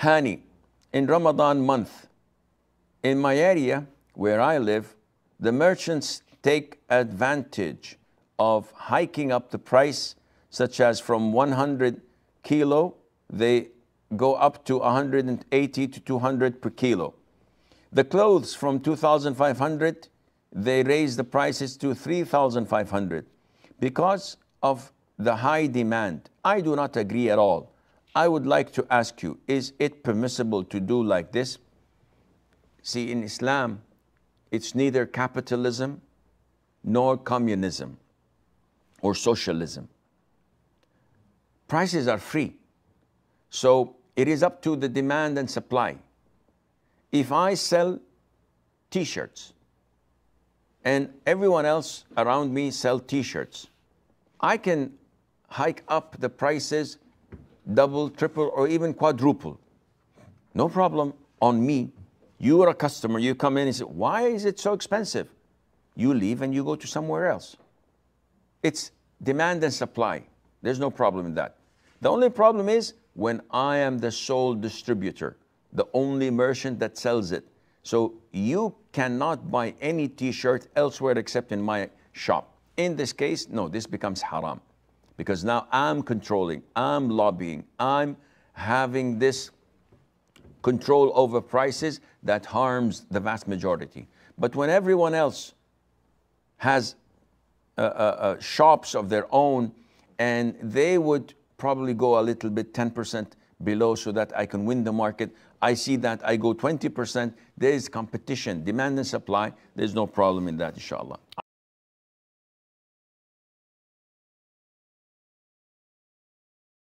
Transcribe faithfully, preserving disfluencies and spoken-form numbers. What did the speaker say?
Hani, in Ramadan month, in my area where I live, the merchants take advantage of hiking up the price, such as from one hundred kilo, they go up to one hundred eighty to two hundred per kilo. The clothes from two thousand five hundred, they raise the prices to three thousand five hundred because of the high demand. I do not agree at all. I would like to ask you, is it permissible to do like this? See, in Islam, it's neither capitalism nor communism or socialism. Prices are free. So it is up to the demand and supply. If I sell t-shirts and everyone else around me sell t-shirts, I can hike up the prices double, triple, or even quadruple. No problem on me. You are a customer. You come in and say, why is it so expensive? You leave and you go to somewhere else. It's demand and supply. There's no problem in that. The only problem is when I am the sole distributor, the only merchant that sells it. So you cannot buy any t-shirt elsewhere except in my shop. In this case, no, this becomes haram. Because now I'm controlling, I'm lobbying, I'm having this control over prices that harms the vast majority. But when everyone else has uh, uh, uh, shops of their own, and they would probably go a little bit ten percent below so that I can win the market, I see that I go twenty percent, there is competition, demand and supply, there's no problem in that, inshallah.